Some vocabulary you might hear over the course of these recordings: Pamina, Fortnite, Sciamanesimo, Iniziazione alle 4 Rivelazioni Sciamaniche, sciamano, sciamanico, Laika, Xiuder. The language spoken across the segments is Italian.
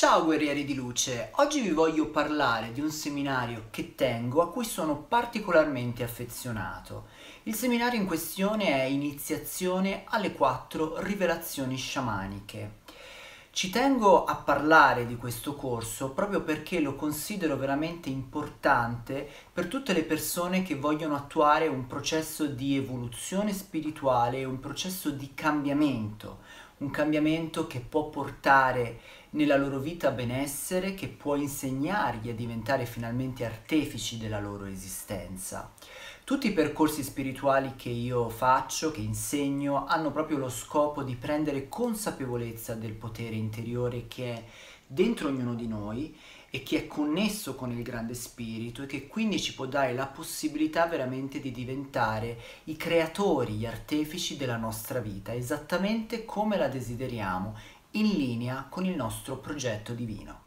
Ciao guerrieri di luce, oggi vi voglio parlare di un seminario che tengo a cui sono particolarmente affezionato. Il seminario in questione è Iniziazione alle 4 Rivelazioni Sciamaniche. Ci tengo a parlare di questo corso proprio perché lo considero veramente importante per tutte le persone che vogliono attuare un processo di evoluzione spirituale, un processo di cambiamento, un cambiamento che può portare nella loro vita benessere, che può insegnargli a diventare finalmente artefici della loro esistenza. Tutti i percorsi spirituali che io faccio, che insegno, hanno proprio lo scopo di prendere consapevolezza del potere interiore che è dentro ognuno di noi e che è connesso con il grande spirito e che quindi ci può dare la possibilità veramente di diventare i creatori, gli artefici della nostra vita, esattamente come la desideriamo, in linea con il nostro progetto divino.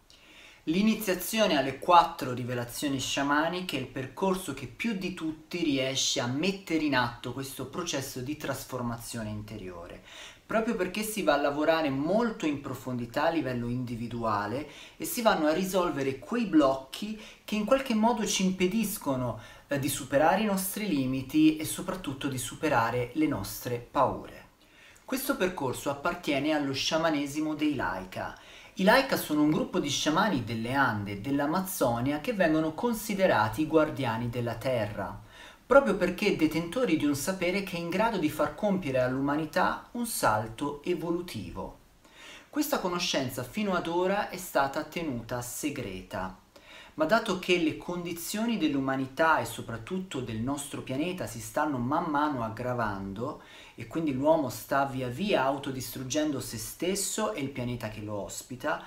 L'iniziazione alle 4 rivelazioni sciamaniche è il percorso che più di tutti riesce a mettere in atto questo processo di trasformazione interiore, proprio perché si va a lavorare molto in profondità a livello individuale e si vanno a risolvere quei blocchi che in qualche modo ci impediscono di superare i nostri limiti e soprattutto di superare le nostre paure. Questo percorso appartiene allo sciamanesimo dei Laika. I Laika sono un gruppo di sciamani delle Ande, dell'Amazzonia, che vengono considerati i guardiani della terra, proprio perché detentori di un sapere che è in grado di far compiere all'umanità un salto evolutivo. Questa conoscenza fino ad ora è stata tenuta segreta, ma dato che le condizioni dell'umanità e soprattutto del nostro pianeta si stanno man mano aggravando e quindi l'uomo sta via via autodistruggendo se stesso e il pianeta che lo ospita,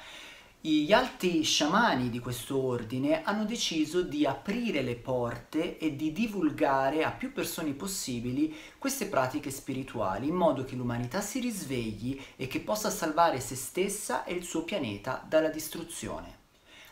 gli alti sciamani di questo ordine hanno deciso di aprire le porte e di divulgare a più persone possibili queste pratiche spirituali in modo che l'umanità si risvegli e che possa salvare se stessa e il suo pianeta dalla distruzione.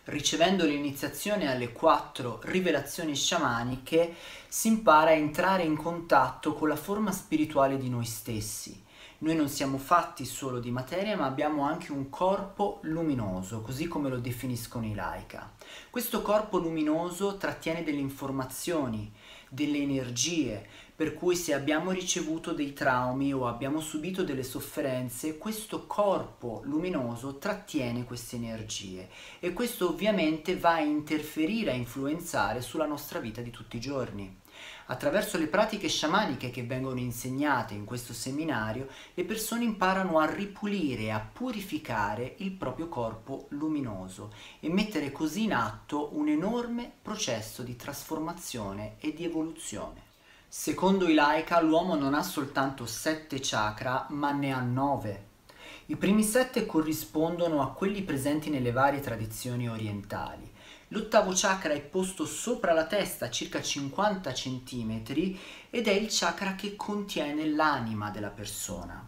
Ricevendo l'iniziazione alle 4 rivelazioni sciamaniche si impara a entrare in contatto con la forma spirituale di noi stessi. Noi non siamo fatti solo di materia, ma abbiamo anche un corpo luminoso, così come lo definiscono i Laika. Questo corpo luminoso trattiene delle informazioni, delle energie, per cui se abbiamo ricevuto dei traumi o abbiamo subito delle sofferenze, questo corpo luminoso trattiene queste energie e questo ovviamente va a interferire, a influenzare sulla nostra vita di tutti i giorni. Attraverso le pratiche sciamaniche che vengono insegnate in questo seminario, le persone imparano a ripulire, a purificare il proprio corpo luminoso e mettere così in atto un enorme processo di trasformazione e di evoluzione. Secondo i Laika, l'uomo non ha soltanto 7 chakra, ma ne ha 9. I primi 7 corrispondono a quelli presenti nelle varie tradizioni orientali. L'ottavo chakra è posto sopra la testa, circa 50 cm, ed è il chakra che contiene l'anima della persona.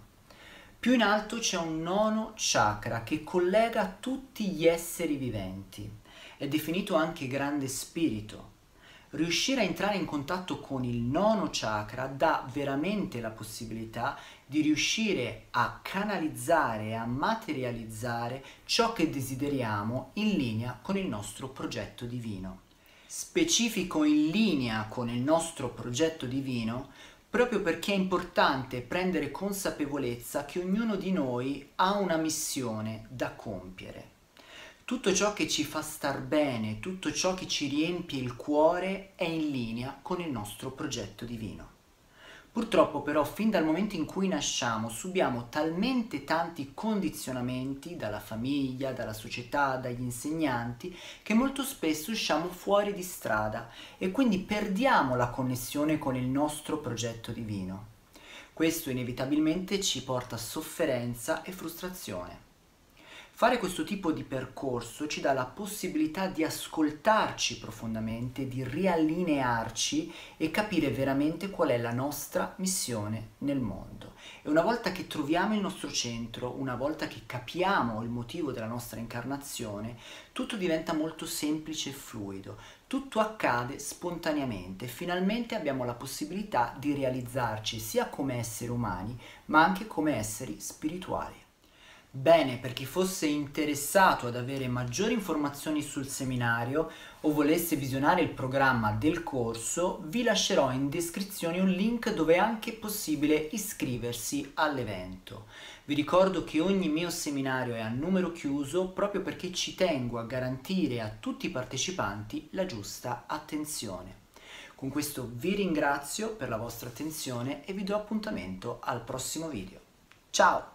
Più in alto c'è un nono chakra che collega tutti gli esseri viventi. È definito anche grande spirito. Riuscire a entrare in contatto con il nono chakra dà veramente la possibilità di riuscire a canalizzare, a materializzare ciò che desideriamo in linea con il nostro progetto divino. Specifico in linea con il nostro progetto divino proprio perché è importante prendere consapevolezza che ognuno di noi ha una missione da compiere. Tutto ciò che ci fa star bene, tutto ciò che ci riempie il cuore è in linea con il nostro progetto divino. Purtroppo però fin dal momento in cui nasciamo subiamo talmente tanti condizionamenti dalla famiglia, dalla società, dagli insegnanti che molto spesso usciamo fuori di strada e quindi perdiamo la connessione con il nostro progetto divino. Questo inevitabilmente ci porta a sofferenza e frustrazione. Fare questo tipo di percorso ci dà la possibilità di ascoltarci profondamente, di riallinearci e capire veramente qual è la nostra missione nel mondo. E una volta che troviamo il nostro centro, una volta che capiamo il motivo della nostra incarnazione, tutto diventa molto semplice e fluido, tutto accade spontaneamente. Finalmente abbiamo la possibilità di realizzarci sia come esseri umani, ma anche come esseri spirituali. Bene, per chi fosse interessato ad avere maggiori informazioni sul seminario o volesse visionare il programma del corso, vi lascerò in descrizione un link dove è anche possibile iscriversi all'evento. Vi ricordo che ogni mio seminario è a numero chiuso proprio perché ci tengo a garantire a tutti i partecipanti la giusta attenzione. Con questo vi ringrazio per la vostra attenzione e vi do appuntamento al prossimo video. Ciao!